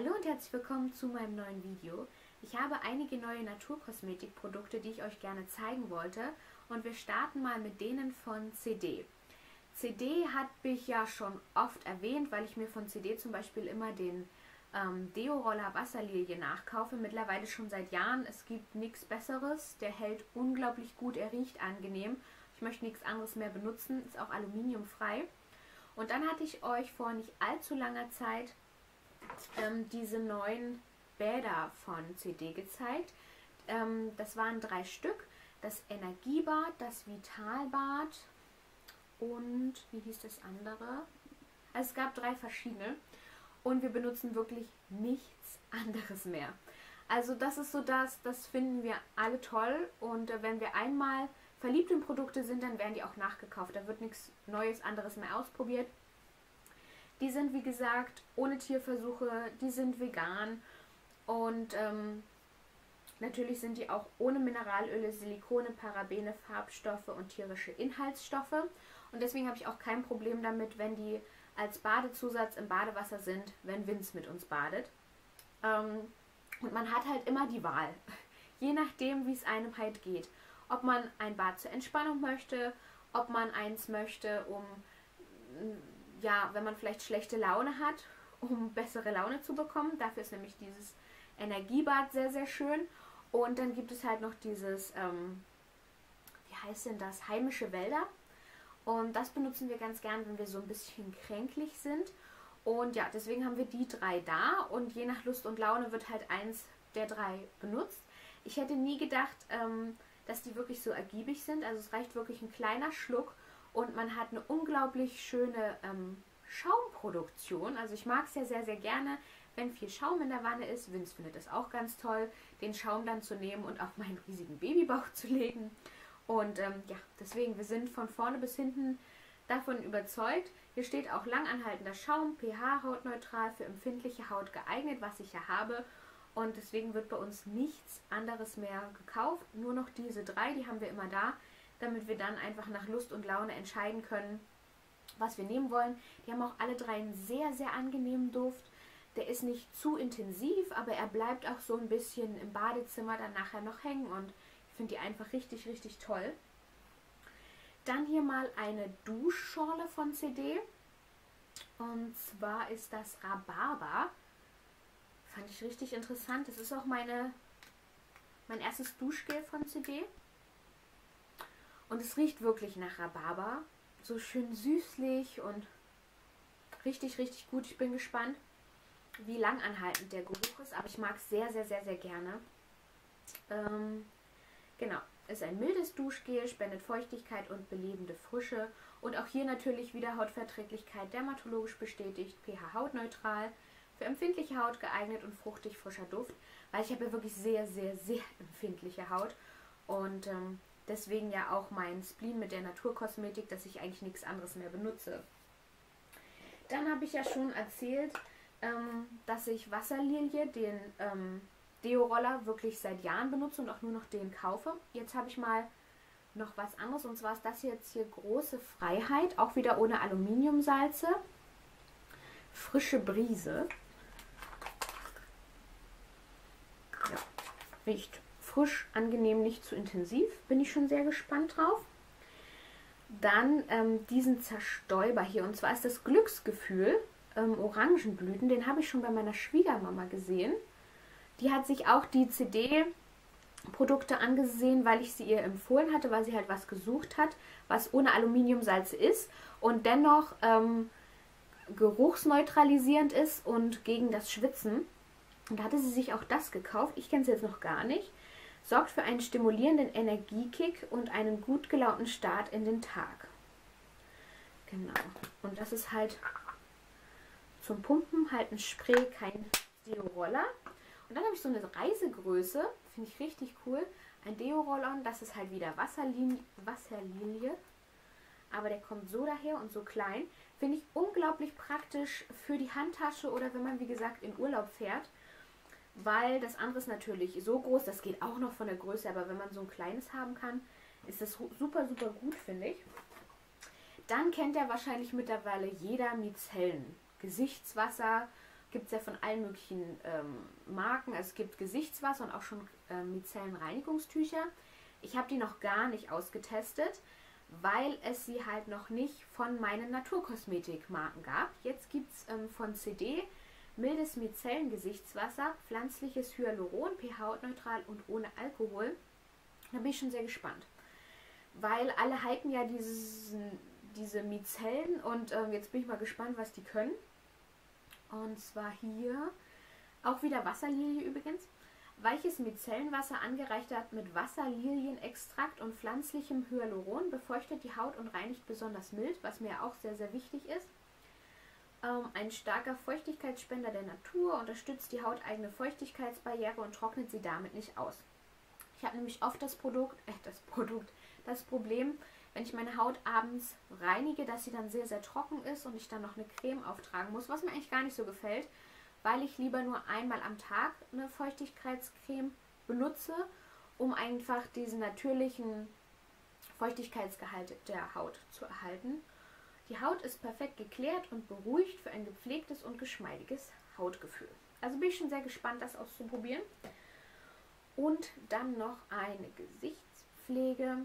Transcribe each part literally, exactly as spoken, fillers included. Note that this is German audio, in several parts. Hallo und herzlich willkommen zu meinem neuen Video. Ich habe einige neue Naturkosmetikprodukte, die ich euch gerne zeigen wollte, und wir starten mal mit denen von C D. C D habe ich ja schon oft erwähnt, weil ich mir von C D zum Beispiel immer den ähm, Deo-Roller Wasserlilie nachkaufe, mittlerweile schon seit Jahren. Es gibt nichts Besseres, der hält unglaublich gut, er riecht angenehm. Ich möchte nichts anderes mehr benutzen, ist auch aluminiumfrei. Und dann hatte ich euch vor nicht allzu langer Zeit ähm, diese neuen Bäder von C D gezeigt. Ähm, das waren drei Stück. Das Energiebad, das Vitalbad und wie hieß das andere? Also es gab drei verschiedene und wir benutzen wirklich nichts anderes mehr. Also das ist so das, das finden wir alle toll, und äh, wenn wir einmal verliebt in Produkte sind, dann werden die auch nachgekauft. Da wird nichts Neues, anderes mehr ausprobiert. Die sind, wie gesagt, ohne Tierversuche, die sind vegan und ähm, natürlich sind die auch ohne Mineralöle, Silikone, Parabene, Farbstoffe und tierische Inhaltsstoffe. Und deswegen habe ich auch kein Problem damit, wenn die als Badezusatz im Badewasser sind, wenn Vince mit uns badet. Ähm, und man hat halt immer die Wahl, je nachdem, wie es einem halt geht. Ob man ein Bad zur Entspannung möchte, ob man eins möchte, um, ja, wenn man vielleicht schlechte Laune hat, um bessere Laune zu bekommen. Dafür ist nämlich dieses Energiebad sehr, sehr schön. Und dann gibt es halt noch dieses, ähm, wie heißt denn das, heimische Wälder. Und das benutzen wir ganz gern, wenn wir so ein bisschen kränklich sind. Und ja, deswegen haben wir die drei da. Und je nach Lust und Laune wird halt eins der drei benutzt. Ich hätte nie gedacht, ähm, dass die wirklich so ergiebig sind. Also es reicht wirklich ein kleiner Schluck und man hat eine unglaublich schöne ähm, Schaumproduktion. Also ich mag es ja sehr, sehr gerne, wenn viel Schaum in der Wanne ist. Vince findet es auch ganz toll, den Schaum dann zu nehmen und auf meinen riesigen Babybauch zu legen. Und ähm, ja, deswegen, wir sind von vorne bis hinten davon überzeugt. Hier steht auch langanhaltender Schaum, pH-hautneutral, für empfindliche Haut geeignet, was ich ja habe. Und deswegen wird bei uns nichts anderes mehr gekauft. Nur noch diese drei, die haben wir immer da, damit wir dann einfach nach Lust und Laune entscheiden können, was wir nehmen wollen. Die haben auch alle drei einen sehr, sehr angenehmen Duft. Der ist nicht zu intensiv, aber er bleibt auch so ein bisschen im Badezimmer dann nachher noch hängen. Und ich finde die einfach richtig, richtig toll. Dann hier mal eine Duschschorle von C D. Und zwar ist das Rhabarber. Fand ich richtig interessant. Das ist auch meine, mein erstes Duschgel von C D. Und es riecht wirklich nach Rhabarber. So schön süßlich und richtig, richtig gut. Ich bin gespannt, wie langanhaltend der Geruch ist. Aber ich mag es sehr, sehr, sehr, sehr gerne. Ähm, genau. Ist ein mildes Duschgel, spendet Feuchtigkeit und belebende Frische. Und auch hier natürlich wieder Hautverträglichkeit dermatologisch bestätigt, pH-hautneutral. Für empfindliche Haut geeignet und fruchtig frischer Duft, weil ich habe ja wirklich sehr, sehr, sehr empfindliche Haut und ähm, deswegen ja auch mein Spleen mit der Naturkosmetik, dass ich eigentlich nichts anderes mehr benutze. Dann habe ich ja schon erzählt, ähm, dass ich Wasserlilie, den ähm, Deo-Roller, wirklich seit Jahren benutze und auch nur noch den kaufe. Jetzt habe ich mal noch was anderes, und zwar ist das jetzt hier große Freiheit, auch wieder ohne Aluminiumsalze. Frische Brise. Ja, riecht frisch, angenehm, nicht zu intensiv. Bin ich schon sehr gespannt drauf. Dann ähm, diesen Zerstäuber hier. Und zwar ist das Glücksgefühl ähm, Orangenblüten. Den habe ich schon bei meiner Schwiegermama gesehen. Die hat sich auch die C D-Produkte angesehen, weil ich sie ihr empfohlen hatte, weil sie halt was gesucht hat, was ohne Aluminiumsalze ist. Und dennoch Ähm, geruchsneutralisierend ist und gegen das Schwitzen. Und da hatte sie sich auch das gekauft. Ich kenne es jetzt noch gar nicht. Sorgt für einen stimulierenden Energiekick und einen gut gelaunten Start in den Tag. Genau. Und das ist halt zum Pumpen, halt ein Spray, kein Deo-Roller. Und dann habe ich so eine Reisegröße. Finde ich richtig cool. Ein Deo-Roll-On. Das ist halt wieder Wasserlinie, Wasserlilie. Aber der kommt so daher und so klein. Finde ich unglaublich praktisch für die Handtasche oder wenn man, wie gesagt, in Urlaub fährt. Weil das andere ist natürlich so groß, das geht auch noch von der Größe, aber wenn man so ein kleines haben kann, ist das super, super gut, finde ich. Dann kennt ja wahrscheinlich mittlerweile jeder Micellen. Gesichtswasser gibt es ja von allen möglichen ähm, Marken. Also es gibt Gesichtswasser und auch schon äh, Micellenreinigungstücher. Ich habe die noch gar nicht ausgetestet, weil es sie halt noch nicht von meinen Naturkosmetikmarken gab. Jetzt gibt es ähm, von C D mildes Micellen-Gesichtswasser, pflanzliches Hyaluron, pH-neutral und ohne Alkohol. Da bin ich schon sehr gespannt, weil alle hypen ja dieses, diese Micellen und ähm, jetzt bin ich mal gespannt, was die können. Und zwar hier auch wieder Wasserlilie übrigens. Weiches Micellenwasser angereichert mit Wasserlilienextrakt und pflanzlichem Hyaluron, befeuchtet die Haut und reinigt besonders mild, was mir auch sehr, sehr wichtig ist. Ähm, ein starker Feuchtigkeitsspender der Natur, unterstützt die hauteigene Feuchtigkeitsbarriere und trocknet sie damit nicht aus. Ich habe nämlich oft das Produkt, äh, das Produkt, das Problem, wenn ich meine Haut abends reinige, dass sie dann sehr, sehr trocken ist und ich dann noch eine Creme auftragen muss, was mir eigentlich gar nicht so gefällt, weil ich lieber nur einmal am Tag eine Feuchtigkeitscreme benutze, um einfach diesen natürlichen Feuchtigkeitsgehalt der Haut zu erhalten. Die Haut ist perfekt geklärt und beruhigt für ein gepflegtes und geschmeidiges Hautgefühl. Also bin ich schon sehr gespannt, das auszuprobieren. Und dann noch eine Gesichtspflege.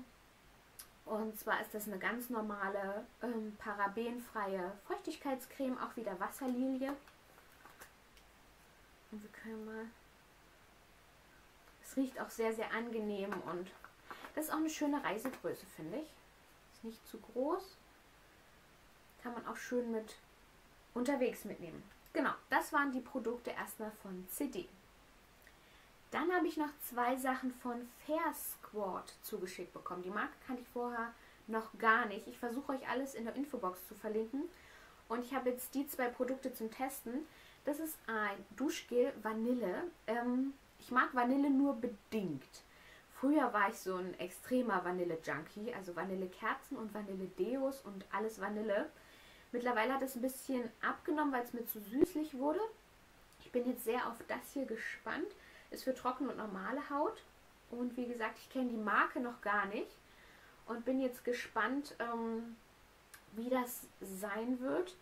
Und zwar ist das eine ganz normale, ähm, parabenfreie Feuchtigkeitscreme, auch wieder Wasserlilie. Und wir können mal... Es riecht auch sehr, sehr angenehm und das ist auch eine schöne Reisegröße, finde ich. Ist nicht zu groß. Kann man auch schön mit unterwegs mitnehmen. Genau, das waren die Produkte erstmal von C D. Dann habe ich noch zwei Sachen von Fair Squared zugeschickt bekommen. Die Marke kannte ich vorher noch gar nicht. Ich versuche euch alles in der Infobox zu verlinken. Und ich habe jetzt die zwei Produkte zum Testen. Das ist ein Duschgel Vanille. Ähm, ich mag Vanille nur bedingt. Früher war ich so ein extremer Vanille-Junkie. Also Vanillekerzen und Vanille-Deos und alles Vanille. Mittlerweile hat es ein bisschen abgenommen, weil es mir zu süßlich wurde. Ich bin jetzt sehr auf das hier gespannt. Ist für trockene und normale Haut. Und wie gesagt, ich kenne die Marke noch gar nicht. Und bin jetzt gespannt, ähm, wie das sein wird.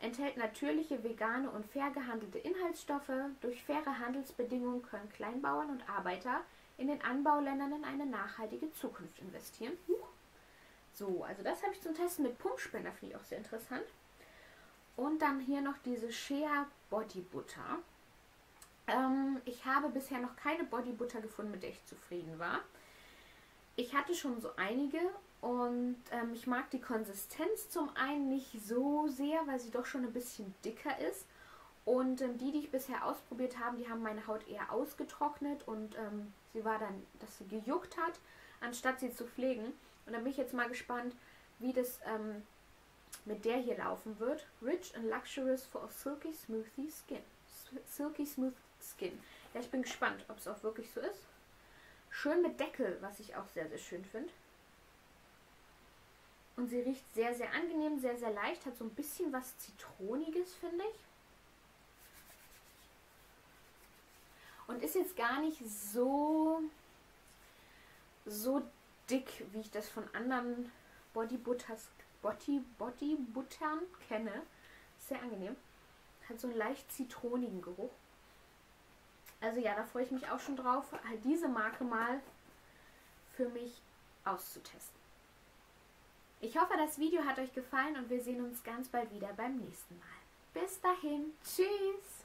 Enthält natürliche, vegane und fair gehandelte Inhaltsstoffe. Durch faire Handelsbedingungen können Kleinbauern und Arbeiter in den Anbauländern in eine nachhaltige Zukunft investieren. Huch. So, also das habe ich zum Testen mit Pumpspender. Finde ich auch sehr interessant. Und dann hier noch diese Shea Body Butter. Ich habe bisher noch keine Bodybutter gefunden, mit der ich zufrieden war. Ich hatte schon so einige und ähm, ich mag die Konsistenz zum einen nicht so sehr, weil sie doch schon ein bisschen dicker ist. Und ähm, die, die ich bisher ausprobiert habe, die haben meine Haut eher ausgetrocknet und ähm, sie war dann, dass sie gejuckt hat, anstatt sie zu pflegen. Und da bin ich jetzt mal gespannt, wie das ähm, mit der hier laufen wird. Rich and luxurious for a silky smoothie skin. Silky smooth Skin. Ja, ich bin gespannt, ob es auch wirklich so ist. Schön mit Deckel, was ich auch sehr, sehr schön finde. Und sie riecht sehr, sehr angenehm, sehr, sehr leicht. Hat so ein bisschen was Zitroniges, finde ich. Und ist jetzt gar nicht so, so dick, wie ich das von anderen Bodybutters, Body, Bodybuttern kenne. Sehr angenehm. Hat so einen leicht zitronigen Geruch. Also ja, da freue ich mich auch schon drauf, halt diese Marke mal für mich auszutesten. Ich hoffe, das Video hat euch gefallen und wir sehen uns ganz bald wieder beim nächsten Mal. Bis dahin, tschüss!